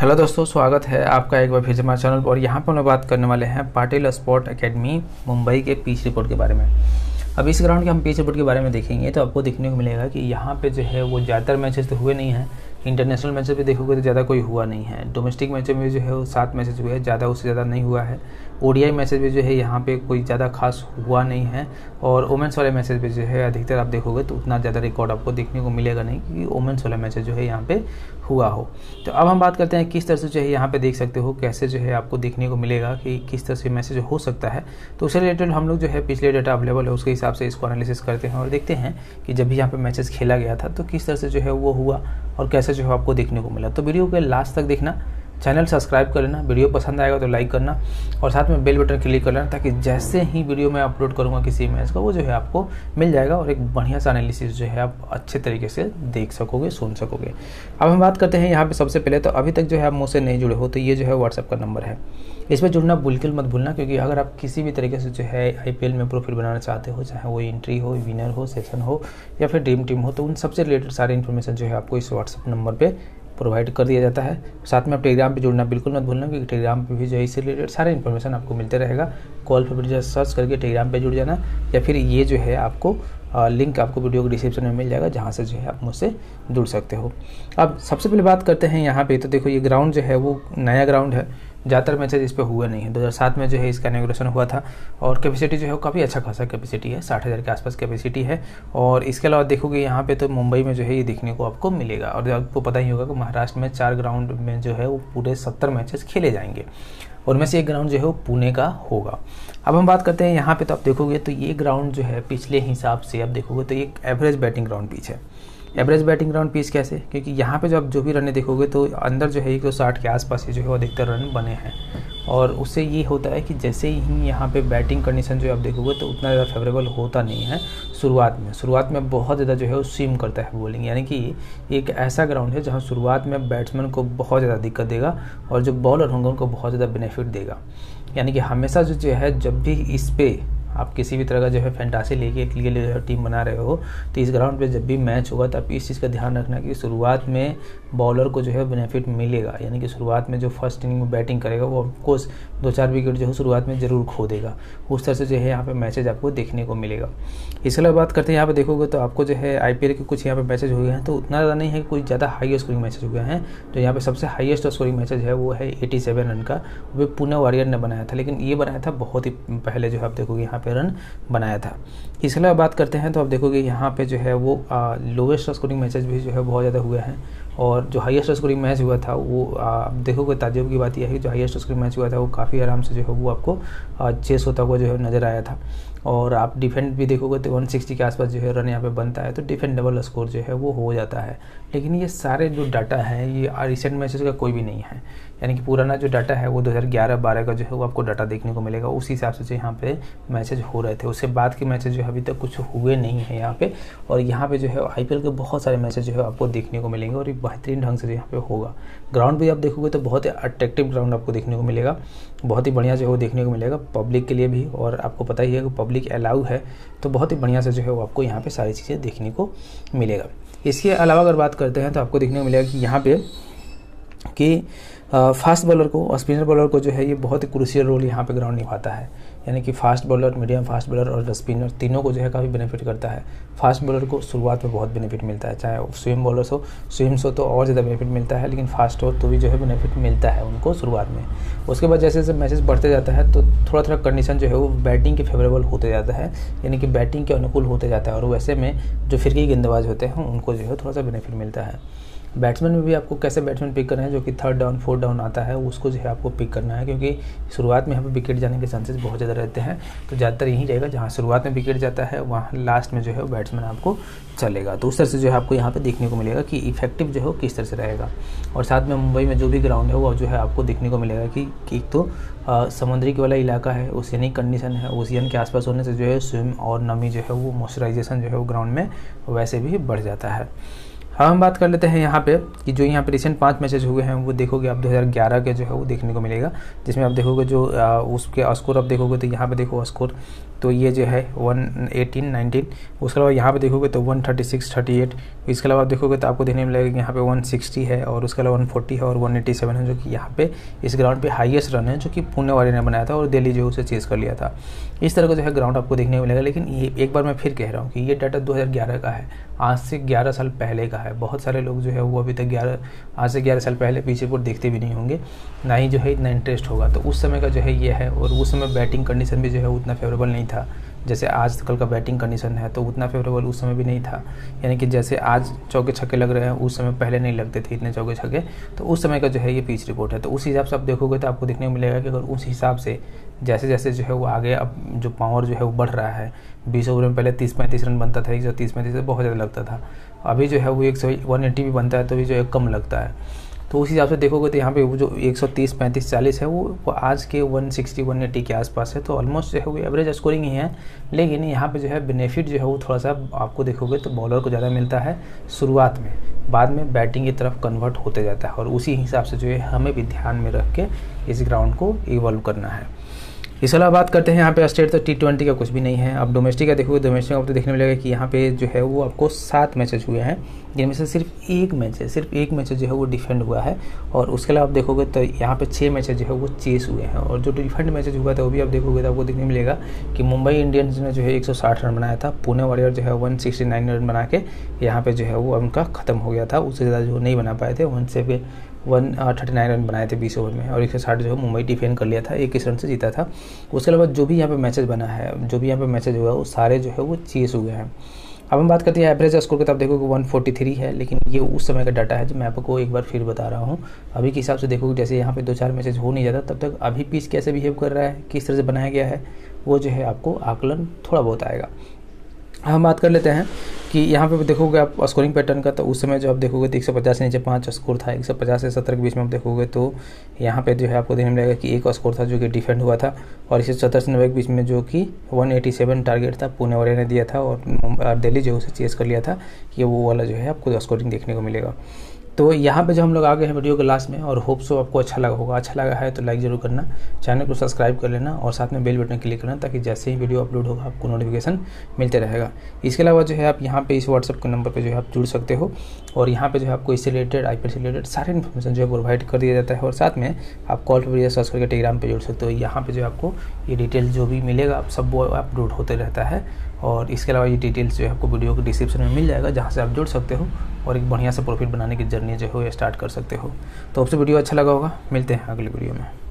Hello दोस्तों, स्वागत है आपका एक बार फिर से हमारे चैनल पर। और यहाँ पर हम लोग बात करने वाले हैं पाटिल स्पोर्ट एकेडमी मुंबई के पिच रिपोर्ट के बारे में। अब इस ग्राउंड के हम पिच रिपोर्ट के बारे में देखेंगे तो आपको देखने को मिलेगा कि यहाँ पे जो है वो ज़्यादातर मैचेस तो हुए नहीं हैं। इंटरनेशनल मैचेस भी देखोगे तो ज़्यादा कोई हुआ नहीं है। डोमेस्टिक मैचेस में जो है वो 7 मैचेस हुए हैं, ज़्यादा उससे ज़्यादा नहीं हुआ है। ओडीआई मैचेस भी जो है यहाँ पे कोई ज़्यादा खास हुआ नहीं है। और वोमेंस वाले मैचेस भी जो है अधिकतर आप देखोगे तो उतना ज़्यादा रिकॉर्ड आपको देखने को मिलेगा नहीं कि वोमेंस वाला मैचेस जो है यहाँ पर हुआ हो। तो अब हम बात करते हैं किस तरह से जो है यहाँ पर देख सकते हो, कैसे जो है आपको देखने को मिलेगा कि किस तरह से मैसेज हो सकता है। तो उससे रिलेटेड हम लोग जो है पिछले डाटा अवेलेबल है उसके हिसाब से इसको एनालिसिस करते हैं और देखते हैं कि जब भी यहाँ पर मैचेस खेला गया था तो किस तरह से जो है वो हुआ और कैसे जो है आपको देखने को मिला। तो वीडियो के लास्ट तक देखना, चैनल सब्सक्राइब कर लेना, वीडियो पसंद आएगा तो लाइक करना और साथ में बेल बटन क्लिक कर लेना ताकि जैसे ही वीडियो मैं अपलोड करूँगा किसी मैच का वो जो है आपको मिल जाएगा और एक बढ़िया सा एनालिसिस जो है आप अच्छे तरीके से देख सकोगे, सुन सकोगे। अब हम बात करते हैं यहाँ पे सबसे पहले। तो अभी तक जो है आप मुझसे नहीं जुड़े हो तो ये जो है व्हाट्सएप का नंबर है, इस पर जुड़ना बिल्कुल मत भूलना, क्योंकि अगर आप किसी भी तरीके से जो है आईपीएल में प्रोफिट बनाना चाहते हो, चाहे वो एंट्री हो, विनर हो, सेशन हो या फिर ड्रीम टीम हो, तो उन सबसे रिलेटेड सारी इन्फॉर्मेशन जो है आपको इस व्हाट्सएप नंबर पर प्रोवाइड कर दिया जाता है। साथ में आप टेलीग्राम पे जुड़ना बिल्कुल मत भूलना, क्योंकि टेलीग्राम पे भी जो है इससे रिलेटेड सारे इन्फॉर्मेशन आपको मिलते रहेगा। कॉल पे भी जस्ट सर्च करके टेलीग्राम पे जुड़ जाना या फिर ये जो है आपको लिंक आपको वीडियो के डिस्क्रिप्शन में मिल जाएगा, जहाँ से जो है आप मुझसे जुड़ सकते हो। अब सबसे पहले बात करते हैं यहाँ पर। तो देखो ये ग्राउंड जो है वो नया ग्राउंड है, ज़्यादातर मैचेज इस पर हुए नहीं है। 2007 में जो है इसका इनॉग्रेशन हुआ था और कैपेसिटी जो है काफ़ी अच्छा खासा कैपेसिटी है, 60,000 के आसपास कैपेसिटी है। और इसके अलावा देखोगे यहाँ पे तो मुंबई में जो है ये देखने को आपको मिलेगा। और आपको पता ही होगा कि महाराष्ट्र में 4 ग्राउंड में जो है वो पूरे 70 मैचेस खेले जाएंगे, उनमें से एक ग्राउंड जो है वो पुणे का होगा। अब हम बात करते हैं यहाँ पर। तो आप देखोगे तो ये ग्राउंड जो है पिछले हिसाब से आप देखोगे तो ये एवरेज बैटिंग ग्राउंड पिच है। एवरेज बैटिंग ग्राउंड पीस कैसे, क्योंकि यहाँ पे जब आप जो भी रन देखोगे तो अंदर जो है 160 के आसपास ही जो है अधिकतर रन बने हैं। और उससे ये होता है कि जैसे ही यहाँ पे बैटिंग कंडीशन जो आप देखोगे तो उतना ज़्यादा फेवरेबल होता नहीं है। शुरुआत में बहुत ज़्यादा जो है वो स्विम करता है बॉलिंग, यानी कि एक ऐसा ग्राउंड है जहाँ शुरुआत में बैट्समैन को बहुत ज़्यादा दिक्कत देगा और जो बॉलर होंगे उनको बहुत ज़्यादा बेनिफिट देगा। यानी कि हमेशा जो है जब भी इस पर आप किसी भी तरह का जो है फैंटासी लेके एक लिए जो है टीम बना रहे हो तो इस ग्राउंड पे जब भी मैच होगा तो आप इस चीज़ का ध्यान रखना कि शुरुआत में बॉलर को जो है बेनिफिट मिलेगा। यानी कि शुरुआत में जो फर्स्ट इनिंग में बैटिंग करेगा वो ऑफकोर्स 2-4 विकेट जो है शुरुआत में ज़रूर खो देगा। उस तरह से जो है यहाँ पर मैचेज आपको देखने को मिलेगा। इसके अलावा बात करते हैं यहाँ पर देखोगे तो आपको जो है IPL के कुछ यहाँ पर मैचेज हुए हैं तो उतना ज़्यादा नहीं है, कोई ज़्यादा हाई स्कोरिंग मैचेज हुए हैं। तो यहाँ पर सबसे हाईएस्ट स्कोरिंग मैचेज है वो है 87 रन का, वो पुणे वॉरियर ने बनाया था, लेकिन ये बनाया था बहुत ही पहले जो है आप देखोगे यहाँ रन बनाया था। इसके अलावा बात करते हैं तो आप देखोगे यहाँ पे जो है वो लोवेस्ट स्कोरिंग मैचेज भी जो है बहुत ज़्यादा हुए हैं। और जो हाईएस्ट स्कोरिंग मैच हुआ था वो आप देखोगे, ताज्जुब की बात यह है कि जो हाईएस्ट स्कोरिंग मैच हुआ था वो काफ़ी आराम से जो है वो आपको चेस होता हुआ जो है नज़र आया था। और आप डिफेंड भी देखोगे तो 160 के आसपास जो है रन यहाँ पे बनता है, तो डिफेंडेबल स्कोर जो है वो हो जाता है। लेकिन ये सारे जो डाटा है ये रिसेंट मैचेस का कोई भी नहीं है, यानी कि पुराना जो डाटा है वो 2011-12 का जो है वो आपको डाटा देखने को मिलेगा। उसी हिसाब से जो यहाँ पे मैचेज हो रहे थे, उससे बाद के मैचेज जो है अभी तक कुछ हुए नहीं है यहाँ पे। और यहाँ पे जो है IPL के बहुत सारे मैचेज जो है आपको देखने को मिलेंगे और बेहतरीन ढंग से यहाँ पे होगा। ग्राउंड भी आप देखोगे तो बहुत ही अट्रैक्टिव ग्राउंड आपको देखने को मिलेगा, बहुत ही बढ़िया जो है वो देखने को मिलेगा पब्लिक के लिए भी। और आपको पता ही है कि पब्लिक अलाउ है तो बहुत ही बढ़िया से जो है वो आपको यहाँ पे सारी चीज़ें देखने को मिलेगा। इसके अलावा अगर बात करते हैं तो आपको देखने को मिलेगा कि यहाँ पे कि फास्ट बॉलर को और स्पिनर बॉलर को जो है ये बहुत ही क्रूशियल रोल यहाँ पे ग्राउंड निभाता है। यानी कि fast bowler, medium fast bowler और स्पिनर तीनों को जो है काफ़ी बेनिफिट करता है। फास्ट बॉलर को शुरुआत में बहुत बेनिफिट मिलता है, चाहे स्विम बॉलर्स हो, स्विम्स हो तो और ज़्यादा बेनिफिट मिलता है, लेकिन फास्ट हो तो भी जो है बेनिफिट मिलता है उनको शुरुआत में। उसके बाद जैसे जैसे मैचेस बढ़ते जाता है तो थोड़ा थोड़ा कंडीशन जो है वो बैटिंग के फेवरेबल होते जाता है, यानी कि बैटिंग के अनुकूल होते जाता है। और वैसे में जो फिरकी गेंदबाज होते हैं उनको जो है थोड़ा सा बेनिफिट मिलता है। बैट्समैन में भी आपको कैसे बैट्समैन पिक करना है, जो कि 3rd डाउन 4th डाउन आता है उसको जो है आपको पिक करना है, क्योंकि शुरुआत में यहाँ पर विकेट जाने के चांसेस बहुत ज़्यादा रहते हैं। तो ज़्यादातर यही रहेगा, जहाँ शुरुआत में विकेट जाता है वहाँ लास्ट में जो है बैट्समैन आपको चलेगा। तो उस तरह से जो है आपको यहाँ पर देखने को मिलेगा कि इफेक्टिव जो है किस तरह से रहेगा। और साथ में मुंबई में जो भी ग्राउंड है वो जो है आपको देखने को मिलेगा कि एक तो समुद्री वाला इलाका है, ओशियनिक कंडीशन है, ओशियन के आसपास होने से जो है स्विम और नमी जो है वो मॉइस्चराइजेशन जो है वो ग्राउंड में वैसे भी बढ़ जाता है। हम बात कर लेते हैं यहाँ पे कि जो यहाँ पे रिसेंट 5 मैचेज हुए हैं वो देखोगे आप 2011 के जो है वो देखने को मिलेगा, जिसमें आप देखोगे जो उसके स्कोर आप देखोगे तो यहाँ पे देखो स्कोर तो ये जो है 118, 19, उसके अलावा यहाँ पे देखोगे तो 136, 38। इसके अलावा देखोगे तो आपको देखने में लगेगा कि यहाँ पे 160 है और उसके अलावा 140 है और 187 है, जो कि यहाँ पे इस ग्राउंड पे हाईएस्ट रन है जो कि पुणे वाले ने बनाया था और दिल्ली जो उसे चेज़ कर लिया था। इस तरह का जो है ग्राउंड आपको देखने मिलेगा। लेकिन ये एक बार मैं फिर कह रहा हूँ कि ये डाटा 2011 का है, आज से 11 साल पहले का है। बहुत सारे लोग जो है वो अभी तक आज से 11 साल पहले पिछली रिपोर्ट देखते भी नहीं होंगे, ना ही जो है इतना इंटरेस्ट होगा। तो उस समय का जो है ये है, और उस समय बैटिंग कंडीशन भी जो है उतना फेवरेबल नहीं था जैसे आजकल का बैटिंग कंडीशन है, तो उतना फेवरेबल उस समय भी नहीं था। यानी कि जैसे आज चौके छक्के लग रहे हैं, उस समय पहले नहीं लगते थे इतने चौके छक्के। तो उस समय का जो है ये पिच रिपोर्ट है। तो उस हिसाब से आप देखोगे तो आपको देखने को मिलेगा कि अगर उस हिसाब से जैसे जैसे जो है वो आगे अब जो पावर जो है वो बढ़ रहा है। 20 ओवर में पहले 30-35 रन बनता था, 130-35 बहुत ज़्यादा लगता था। अभी जो है वो 180 भी बनता है तो भी जो है कम लगता है। तो उस हिसाब से देखोगे तो यहाँ पे वो जो 130, 35, 40 है वो आज के 160, 180 के आसपास है। तो ऑलमोस्ट जो है वो एवरेज स्कोरिंग ही है। लेकिन यहाँ पे जो है बेनिफिट जो है वो थोड़ा सा आपको देखोगे तो बॉलर को ज़्यादा मिलता है शुरुआत में, बाद में बैटिंग की तरफ कन्वर्ट होते जाता है। और उसी हिसाब से जो है हमें भी ध्यान में रख के इस ग्राउंड को इवॉल्व करना है। इसके अलावा बात करते हैं यहाँ पे स्टेट तो T20 का कुछ भी नहीं है। अब डोमेस्टिक का देखोगे, डोमेस्टिक में आपको देखने में लगेगा कि यहाँ पे जो है वो आपको 7 मैचेस हुए हैं, जिनमें से सिर्फ एक मैच जो है वो डिफेंड हुआ है। और उसके अलावा आप देखोगे तो यहाँ पे 6 मैचेस जो है वो चेस हुए हैं। और जो डिफेंड मैचेज हुआ था वो भी आप देखोगे तो आपको देखने मिलेगा कि मुंबई इंडियंस ने जो है 160 रन बनाया था, पुणे वॉरियर जो है 169 रन बना के यहाँ पे जो है वो उनका खत्म हो गया था। उससे ज़्यादा जो नहीं बना पाए थे, 139 रन बनाए थे 20 ओवर में, और 160 जो है मुंबई डिफेंड कर लिया था, 21 रन से जीता था। उसके अलावा जो भी यहाँ पे मैचेज बना है, जो भी यहाँ पे मैचेज हुआ है, वो सारे जो है वो चेस हुए हैं। अब हम बात करते हैं एवरेज स्कोर के, तो आप देखोगे 143 है। लेकिन ये उस समय का डाटा है जो मैं आपको एक बार फिर बता रहा हूँ। अभी के हिसाब से देखोगे जैसे यहाँ पे 2-4 मैचेज हो नहीं जाता, तब तक अभी पिच कैसे बिहेव कर रहा है, किस तरह से बनाया गया है, वो जो है आपको आकलन थोड़ा बहुत आएगा। हम बात कर लेते हैं कि यहाँ पे देखोगे आप स्कोरिंग पैटर्न का। तो उस समय जो आप देखोगे तो 150 से नीचे 5 स्कोर था, 150 से 70 के बीच में आप देखोगे तो यहाँ पे जो है आपको देखने मिलेगा कि 1 स्कोर था जो कि डिफेंड हुआ था, और 170 से 90 के बीच में जो कि 187 टारगेट था पुणे वाले ने दिया था और दिल्ली जो उसे चेस कर लिया था। ये वो वाला जो है आपको स्कोरिंग देखने को मिलेगा। तो यहाँ पे जो हम लोग आ गए हैं वीडियो के लास्ट में, और होप सो आपको अच्छा लगा होगा। अच्छा लगा है तो लाइक जरूर करना, चैनल को सब्सक्राइब कर लेना, और साथ में बेल बटन क्लिक करना ताकि जैसे ही वीडियो अपलोड होगा आपको नोटिफिकेशन मिलते रहेगा। इसके अलावा जो है आप यहाँ पे इस व्हाट्सअप के नंबर पे जो है आप जुड़ सकते हो, और यहाँ पे जो है आपको इससे रिलेटेड, IPL से रिलेटेड सारी इन्फॉर्मेशन जो है प्रोवाइड कर दिया जाता है। और साथ में आप कॉल पर वीडियो सर्च करके टेलीग्राम पर जुड़ सकते हो। यहाँ पर जो है आपको ये डिटेल जो भी मिलेगा आप सब वो अपलोड होते रहता है। और इसके अलावा ये डिटेल्स जो है आपको वीडियो के डिस्क्रिप्शन में मिल जाएगा, जहाँ से आप जुड़ सकते हो और एक बढ़िया से प्रॉफिट बनाने की जर्नी जो है स्टार्ट कर सकते हो। तो आपसे वीडियो अच्छा लगा होगा। मिलते हैं अगले वीडियो में।